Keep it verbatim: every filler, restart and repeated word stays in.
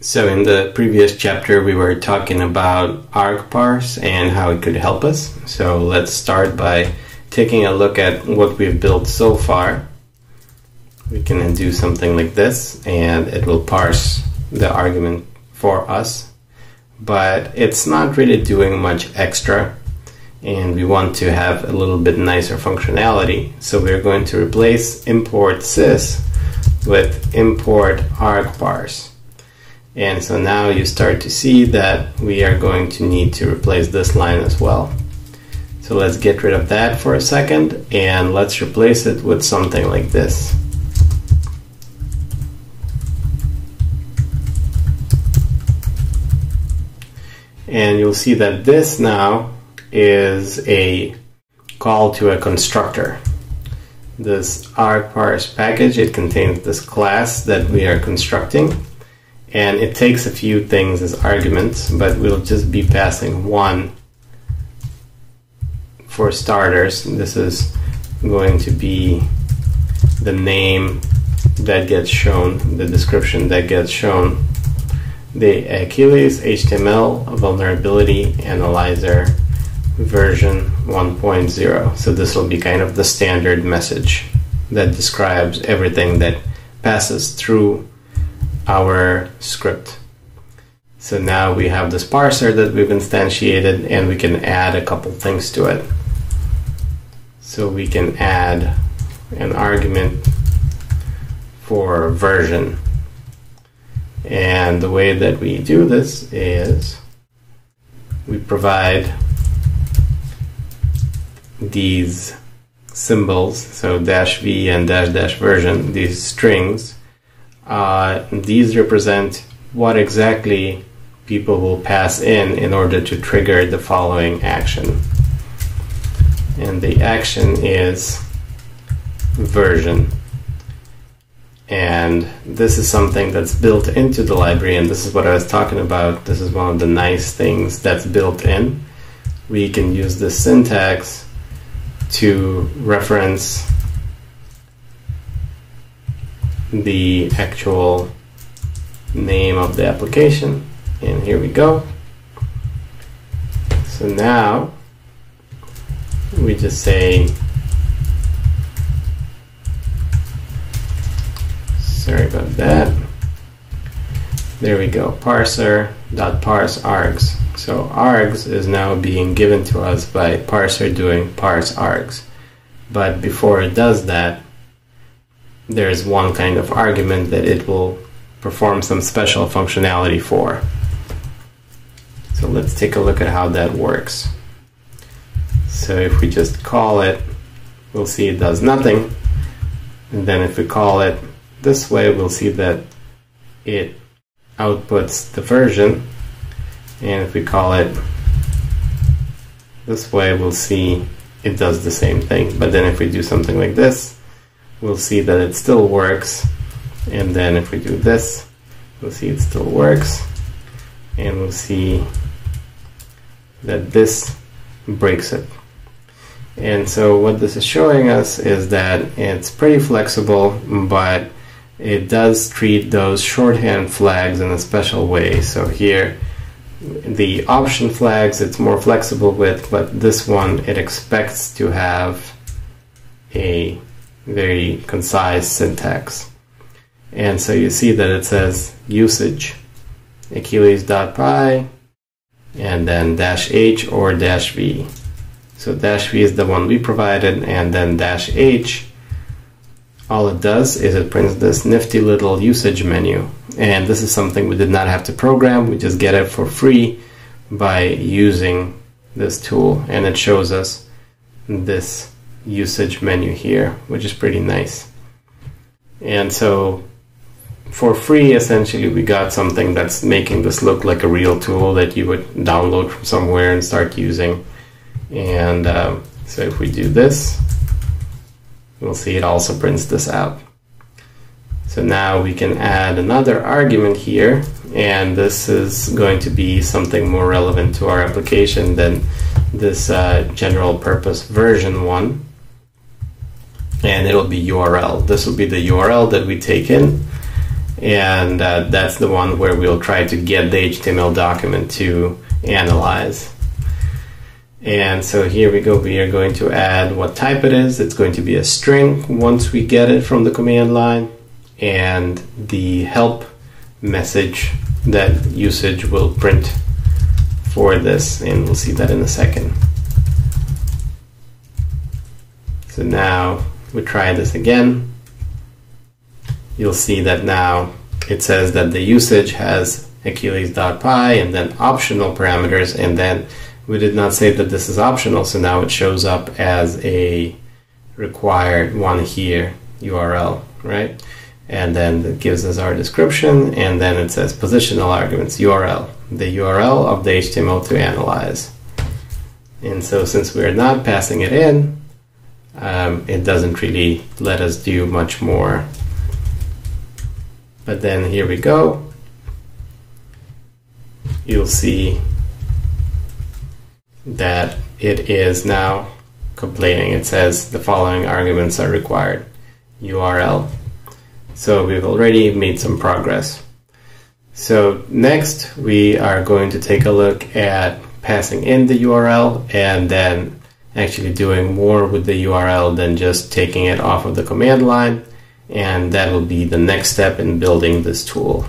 So in the previous chapter we were talking about argparse and how it could help us. So let's start by taking a look at what we've built so far. We can do something like this and it will parse the argument for us. But it's not really doing much extra and we want to have a little bit nicer functionality. So we're going to replace import sys with import argparse. And so now you start to see that we are going to need to replace this line as well. So let's get rid of that for a second and let's replace it with something like this. And you'll see that this now is a call to a constructor. This argparse package, it contains this class that we are constructing. And it takes a few things as arguments, but we'll just be passing one for starters. This is going to be the name that gets shown, the description that gets shown, the Achilles H T M L vulnerability analyzer version one point zero. So this will be kind of the standard message that describes everything that passes through our script. So now we have this parser that we've instantiated and we can add a couple things to it. So we can add an argument for version. And the way that we do this is we provide these symbols, so dash v and dash dash version, these strings. Uh, these represent what exactly people will pass in in order to trigger the following action. And the action is version. And this is something that's built into the library, and this is what I was talking about. This is one of the nice things that's built in. We can use the syntax to reference the actual name of the application, and here we go. So now we just say, sorry about that, there we go, parser dot parse args. So args is now being given to us by parser doing parse args, but before it does that, there is one kind of argument that it will perform some special functionality for. So let's take a look at how that works. So if we just call it, we'll see it does nothing. And then if we call it this way, we'll see that it outputs the version. And if we call it this way, we'll see it does the same thing. But then if we do something like this, we'll see that it still works, and then if we do this, we'll see it still works, and we'll see that this breaks it. And so what this is showing us is that it's pretty flexible, but it does treat those shorthand flags in a special way. So here, the option flags it's more flexible with, but this one it expects to have a very concise syntax. And so you see that it says usage Achilles.py and then dash h or dash v. So dash v is the one we provided, and then dash h, all it does is it prints this nifty little usage menu. And this is something we did not have to program, we just get it for free by using this tool, and it shows us this usage menu here, which is pretty nice. And so for free, essentially, we got something that's making this look like a real tool that you would download from somewhere and start using. And uh, so if we do this, we'll see it also prints this out. So now we can add another argument here, and this is going to be something more relevant to our application than this uh, general purpose version one. And it'll be U R L. This will be the U R L that we take in, and uh, that's the one where we'll try to get the H T M L document to analyze. And so here we go, we are going to add what type it is. It's going to be a string once we get it from the command line, and the help message that usage will print for this, and we'll see that in a second. So now we try this again. You'll see that now it says that the usage has Achilles.py and then optional parameters, and then we did not say that this is optional, so now it shows up as a required one here U R L, right? And then it gives us our description, and then it says positional arguments, U R L, the U R L of the H T M L to analyze. And so since we're not passing it in, um, it doesn't really let us do much more. But then here we go. You'll see that it is now complaining. It says the following arguments are required, U R L. So we've already made some progress. So next we are going to take a look at passing in the U R L and then actually doing more with the U R L than just taking it off of the command line. And that will be the next step in building this tool.